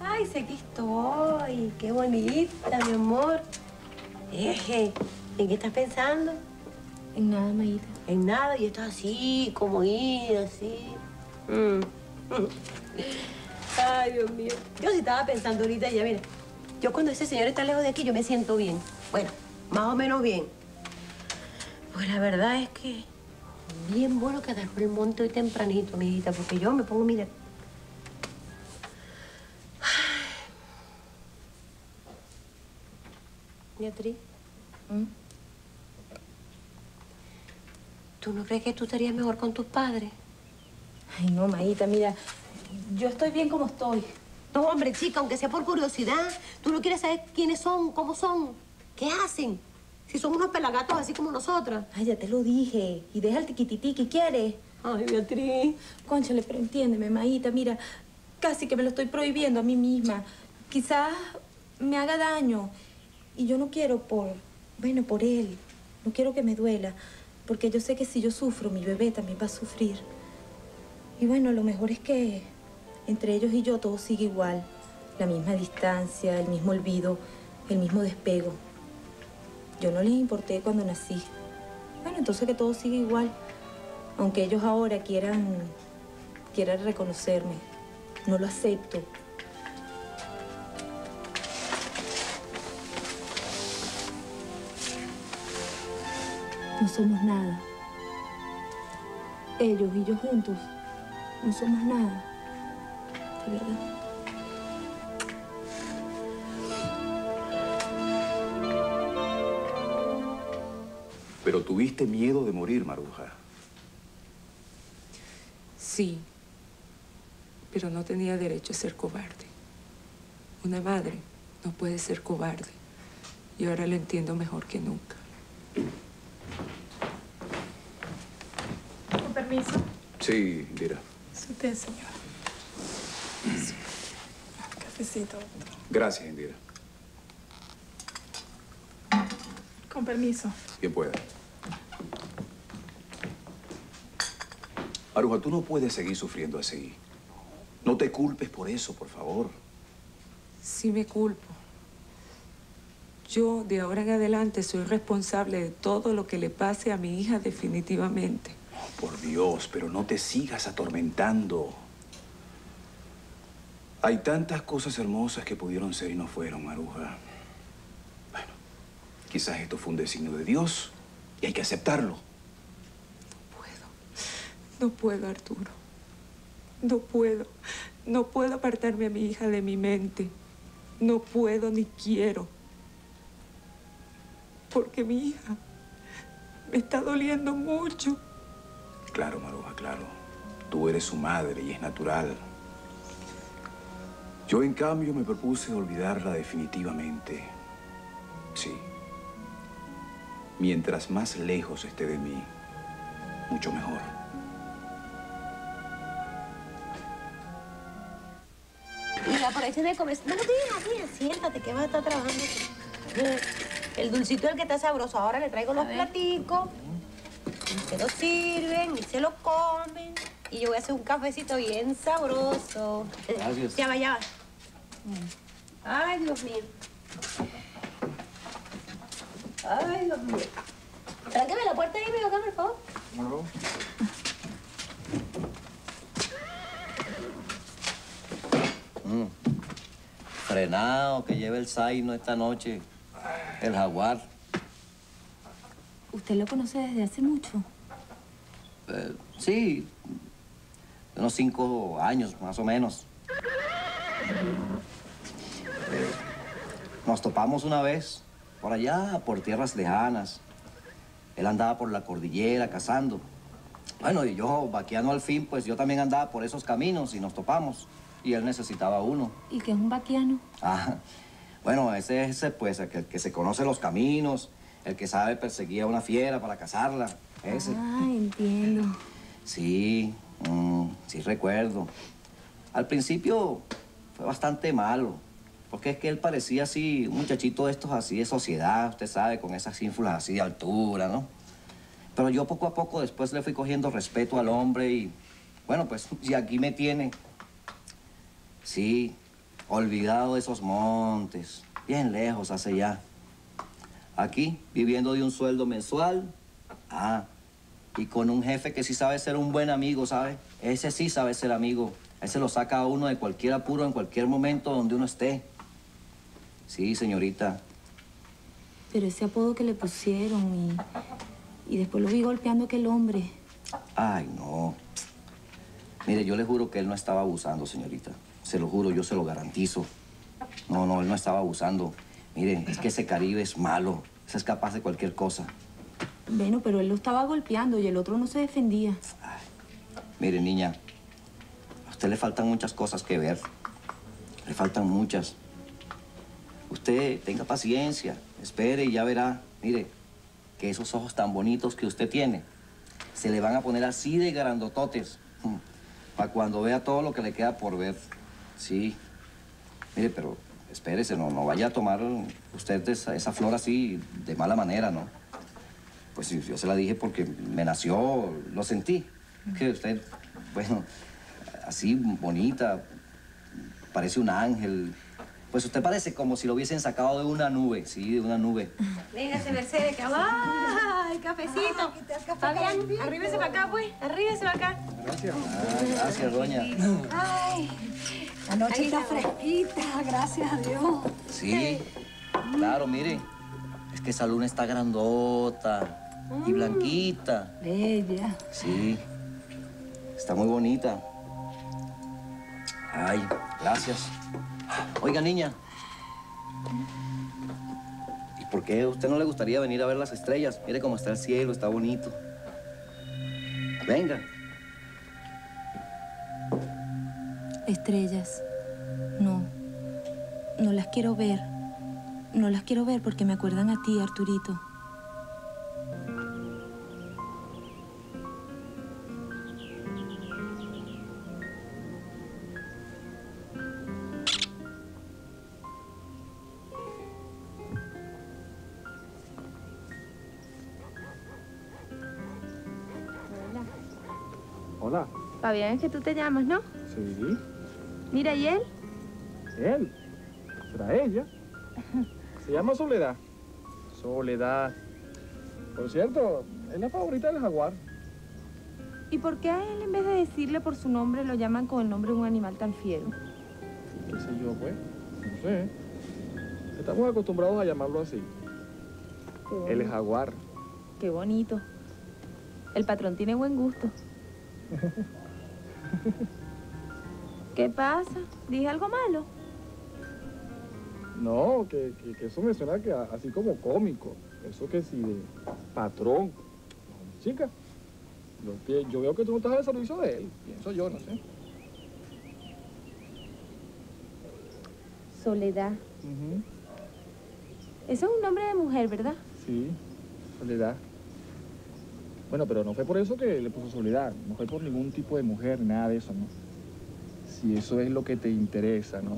Ay, sí, aquí estoy. Qué bonita, mi amor. Eje, ¿en qué estás pensando? En nada, Mayita. En nada, y estás así, como ir, así. Ay, Dios mío. Yo sí estaba pensando ahorita, ya mira, yo cuando ese señor está lejos de aquí, yo me siento bien. Bueno, más o menos bien. Pues la verdad es que bien bueno que agarró el monte hoy tempranito, mijita, porque yo me pongo, mira. Beatriz, ¿tú no crees que tú estarías mejor con tus padres? Ay, no, Mayita, mira, yo estoy bien como estoy. No, hombre, chica, aunque sea por curiosidad, tú no quieres saber quiénes son, cómo son, qué hacen. Si son unos pelagatos así como nosotras. Ay, ya te lo dije. Y deja el tiquitiqui, ¿quieres? Ay, Beatriz. Cónchale, pero entiéndeme, Mayita, mira, casi que me lo estoy prohibiendo a mí misma. Quizás me haga daño. Y yo no quiero por él. No quiero que me duela. Porque yo sé que si yo sufro, mi bebé también va a sufrir. Y bueno, lo mejor es que entre ellos y yo todo sigue igual. La misma distancia, el mismo olvido, el mismo despego. Yo no les importé cuando nací. Bueno, entonces que todo sigue igual. Aunque ellos ahora quieran reconocerme. No lo acepto. No somos nada. Ellos y yo juntos no somos nada. De verdad. Pero tuviste miedo de morir, Maruja. Sí, pero no tenía derecho a ser cobarde. Una madre no puede ser cobarde. Y ahora lo entiendo mejor que nunca. ¿Con permiso? Sí, Indira. Su té, señora. Cafecito. Gracias, Indira. Con permiso. Bien pueda. Maruja, tú no puedes seguir sufriendo así. No te culpes por eso, por favor. Sí me culpo. Yo, de ahora en adelante, soy responsable de todo lo que le pase a mi hija definitivamente. Oh, por Dios, pero no te sigas atormentando. Hay tantas cosas hermosas que pudieron ser y no fueron, Maruja. Bueno, quizás esto fue un designio de Dios y hay que aceptarlo. No puedo, Arturo. No puedo. No puedo apartarme a mi hija de mi mente. No puedo ni quiero. Porque mi hija me está doliendo mucho. Claro, Maruja, claro. Tú eres su madre y es natural. Yo, en cambio, me propuse olvidarla definitivamente. Sí. Mientras más lejos esté de mí, mucho mejor. Mira, por ahí se debe comer. No, mira, siéntate, que vas a estar trabajando. El dulcito es el que está sabroso. Ahora le traigo los platicos. Se los sirven y se los comen. Y yo voy a hacer un cafecito bien sabroso. Gracias. Ya va, ya va. Ay, Dios mío. Ay, Dios mío. Tráqueme la puerta ahí, amigo, acá, por favor. No. Frenado, que lleve el zaino esta noche. El jaguar. ¿Usted lo conoce desde hace mucho? Sí. Unos 5 años, más o menos. Nos topamos una vez, por allá, por tierras lejanas. Él andaba por la cordillera cazando. Bueno, y yo, vaquiano al fin, pues yo también andaba por esos caminos y nos topamos. Y él necesitaba uno. ¿Y qué es un vaquiano? Ah, bueno, ese es pues, el que se conoce los caminos, el que sabe perseguir a una fiera para cazarla, ese. Ah, entiendo. Sí, sí recuerdo. Al principio fue bastante malo, porque es que él parecía así, un muchachito de estos así de sociedad, usted sabe, con esas ínfulas así de altura, ¿no? Pero yo poco a poco después le fui cogiendo respeto al hombre y, bueno, pues, y aquí me tiene. Sí, olvidado de esos montes, bien lejos hacia allá. Aquí, viviendo de un sueldo mensual, y con un jefe que sí sabe ser un buen amigo, ¿sabe? Ese sí sabe ser amigo. Ese lo saca a uno de cualquier apuro en cualquier momento donde uno esté. Sí, señorita. Pero ese apodo que le pusieron y después lo vi golpeando a aquel hombre. Ay, no. Mire, yo le juro que él no estaba abusando, señorita. Se lo juro, yo se lo garantizo. No, no, él no estaba abusando. Mire, es que ese Caribe es malo. Ese es capaz de cualquier cosa. Bueno, pero él lo estaba golpeando y el otro no se defendía. Ay, mire, niña, a usted le faltan muchas cosas que ver. Le faltan muchas. Usted tenga paciencia, espere y ya verá. Mire, que esos ojos tan bonitos que usted tiene se le van a poner así de grandototes para cuando vea todo lo que le queda por ver. Sí. Mire, pero espérese, no vaya a tomar usted esa flor así de mala manera, ¿no? Pues yo se la dije porque me nació, lo sentí. Que usted, bueno, así bonita, parece un ángel. Pues usted parece como si lo hubiesen sacado de una nube, sí, de una nube. Véngase, Mercedes, que va, el cafecito. Fabián, arríbese para acá, pues, arríbese para acá. Gracias. Ay, gracias, doña. Ay, la noche está fresquita, gracias a Dios. Sí, claro, mire, es que esa luna está grandota y blanquita. Bella. Sí, está muy bonita. Ay, gracias. Oiga, niña, ¿y por qué a usted no le gustaría venir a ver las estrellas? Mire cómo está el cielo, está bonito. Venga. Estrellas. No. No las quiero ver. No las quiero ver porque me acuerdan a ti, Arturito. Fabián, es que tú te llamas, ¿no? Sí. Mira, ¿y él? ¿Él? ¿Será ella? Se llama Soledad. Soledad. Por cierto, es la favorita del jaguar. ¿Y por qué a él, en vez de decirle por su nombre, lo llaman con el nombre de un animal tan fiero? ¿Qué sé yo, pues? No sé. Estamos acostumbrados a llamarlo así. El jaguar. Qué bonito. El patrón tiene buen gusto. ¿Qué pasa? ¿Dije algo malo? No, que eso me suena que así como cómico. Eso que sí, de patrón. Chica, yo veo que tú no estás al servicio de él. Pienso yo, no sé. Soledad. Eso es un nombre de mujer, ¿verdad? Sí, Soledad. Bueno, pero no fue por eso que le puso Soledad. No fue por ningún tipo de mujer, nada de eso, ¿no? Si eso es lo que te interesa, ¿no?